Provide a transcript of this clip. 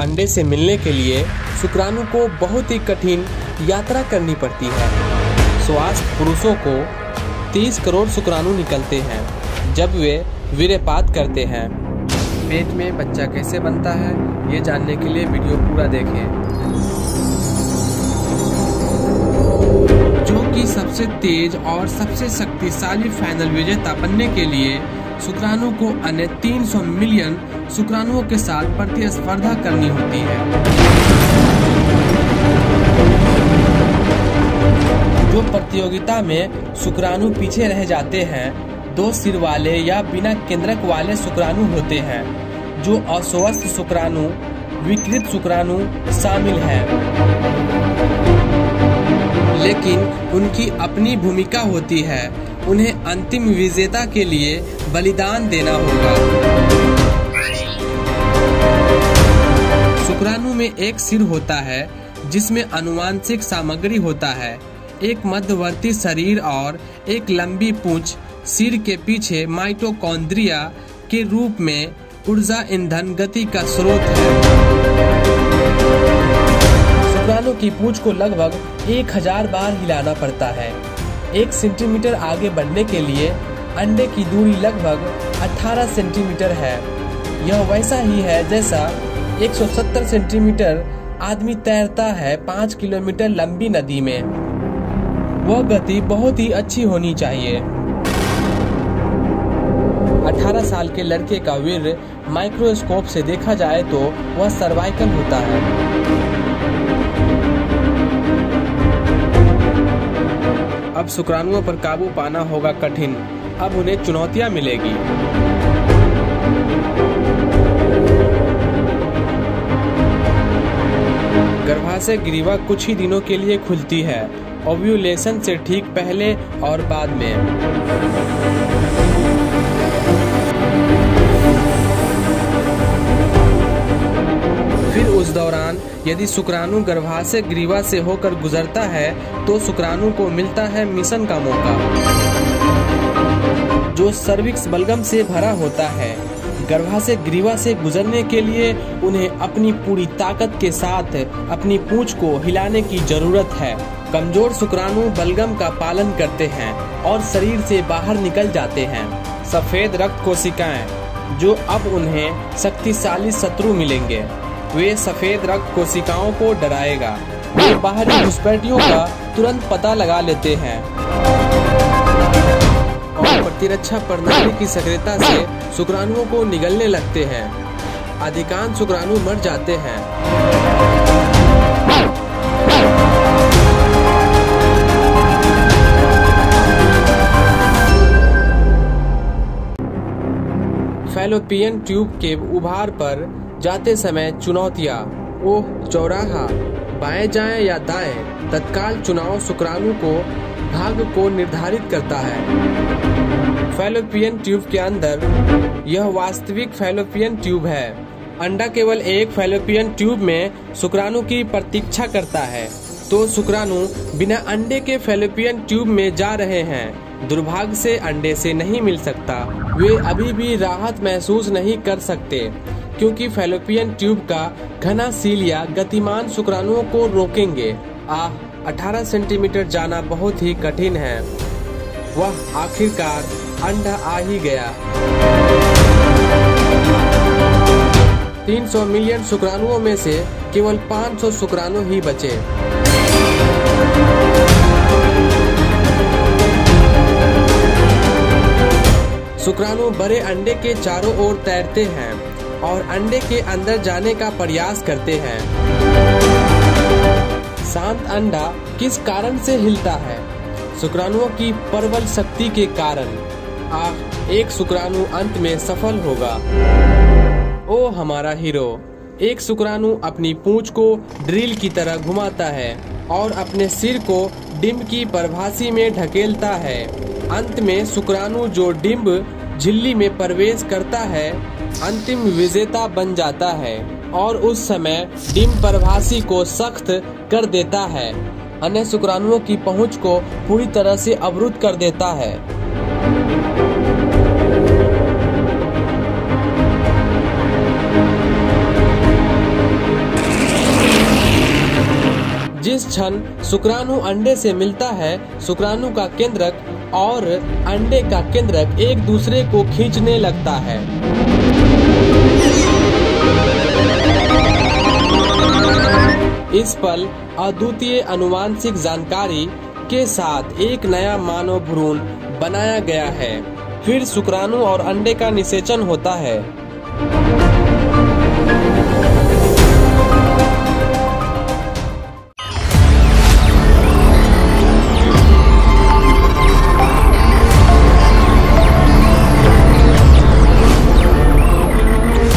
अंडे से मिलने के लिए शुक्राणु को बहुत ही कठिन यात्रा करनी पड़ती है। स्वस्थ पुरुषों को 30 करोड़ शुक्राणु निकलते हैं जब वे वीर्यपात करते हैं। पेट में बच्चा कैसे बनता है, ये जानने के लिए वीडियो पूरा देखें। जो कि सबसे तेज और सबसे शक्तिशाली फाइनल विजेता बनने के लिए शुक्राणु को अन्य 300 मिलियन शुक्राणुओं के साथ प्रतिस्पर्धा करनी होती है। जो प्रतियोगिता में शुक्राणु पीछे रह जाते हैं, दो सिर वाले या बिना केंद्रक वाले शुक्राणु होते हैं, जो अस्वस्थ शुक्राणु, विकृत शुक्राणु शामिल हैं। लेकिन उनकी अपनी भूमिका होती है, उन्हें अंतिम विजेता के लिए बलिदान देना होगा। शुक्राणु में एक सिर होता है जिसमें अनुवांशिक सामग्री होता है, एक मध्यवर्ती शरीर और एक लंबी पूंछ। सिर के पीछे माइटोकॉन्ड्रिया के रूप में ऊर्जा ईंधन गति का स्रोत है। शुक्राणु की पूंछ को लगभग 1000 बार हिलाना पड़ता है। 1 सेंटीमीटर आगे बढ़ने के लिए अंडे की दूरी लगभग 18 सेंटीमीटर है। यह वैसा ही है जैसा 170 सेंटीमीटर आदमी तैरता है 5 किलोमीटर लंबी नदी में। वह गति बहुत ही अच्छी होनी चाहिए। 18 साल के लड़के का वीर्य माइक्रोस्कोप से देखा जाए तो वह सर्वाइकल होता है। अब शुक्राणुओं पर काबू पाना होगा कठिन। अब उन्हें चुनौतियां मिलेगी। गर्भाशय ग्रीवा कुछ ही दिनों के लिए खुलती है, ओव्यूलेशन से ठीक पहले और बाद में। फिर उस दौरान यदि शुक्राणु गर्भाशय ग्रीवा से होकर गुजरता है तो शुक्राणु को मिलता है मिशन का मौका, जो सर्विक्स बलगम से भरा होता है। गर्भाशय ग्रीवा से गुजरने के लिए उन्हें अपनी पूरी ताकत के साथ अपनी पूंछ को हिलाने की जरूरत है। कमजोर शुक्राणु बलगम का पालन करते हैं और शरीर से बाहर निकल जाते हैं। सफेद रक्त कोशिकाएं, जो अब उन्हें शक्तिशाली शत्रु मिलेंगे, वे सफेद रक्त कोशिकाओं को डराएगा। वे बाहरी घुसपैठियों का तुरंत पता लगा लेते हैं और प्रतिरक्षा प्रणाली की सक्रियता से शुक्राणुओं को निगलने लगते हैं। अधिकांश शुक्राणु मर जाते हैं। फेलोपियन ट्यूब के उभार पर जाते समय चुनौतियाँ। ओह, चौराहा, बाएं जाएं या दाएं, तत्काल चुनाव शुक्राणु को भाग को निर्धारित करता है। फेलोपियन ट्यूब के अंदर यह वास्तविक फेलोपियन ट्यूब है। अंडा केवल एक फेलोपियन ट्यूब में शुक्राणु की प्रतीक्षा करता है, तो शुक्राणु बिना अंडे के फेलोपियन ट्यूब में जा रहे हैं। दुर्भाग्य से अंडे से नहीं मिल सकता। वे अभी भी राहत महसूस नहीं कर सकते क्योंकि फेलोपियन ट्यूब का घना सीलिया गतिमान शुक्राणुओं को रोकेंगे। 18 सेंटीमीटर जाना बहुत ही कठिन है। वह आखिरकार अंडा आ ही गया। 300 मिलियन शुक्राणुओं में से केवल 500 शुक्राणु ही बचे। शुक्राणु बड़े अंडे के चारों ओर तैरते हैं और अंडे के अंदर जाने का प्रयास करते हैं। शांत अंडा किस कारण से हिलता है? शुक्राणुओं की प्रबल शक्ति के कारण। एक शुक्राणु अंत में सफल होगा। ओ हमारा हीरो! एक शुक्राणु अपनी पूंछ को ड्रिल की तरह घुमाता है और अपने सिर को डिंब की परभासी में ढकेलता है। अंत में शुक्राणु जो डिंब झिल्ली में प्रवेश करता है, अंतिम विजेता बन जाता है और उस समय डिंब परभासी को सख्त कर देता है, अन्य शुक्राणुओं की पहुंच को पूरी तरह से अवरुद्ध कर देता है। जिस क्षण शुक्राणु अंडे से मिलता है, शुक्राणु का केंद्रक और अंडे का केंद्रक एक दूसरे को खींचने लगता है। इस पल अद्वितीय अनुवांशिक जानकारी के साथ एक नया मानव भ्रूण बनाया गया है। फिर शुक्राणु और अंडे का निषेचन होता है।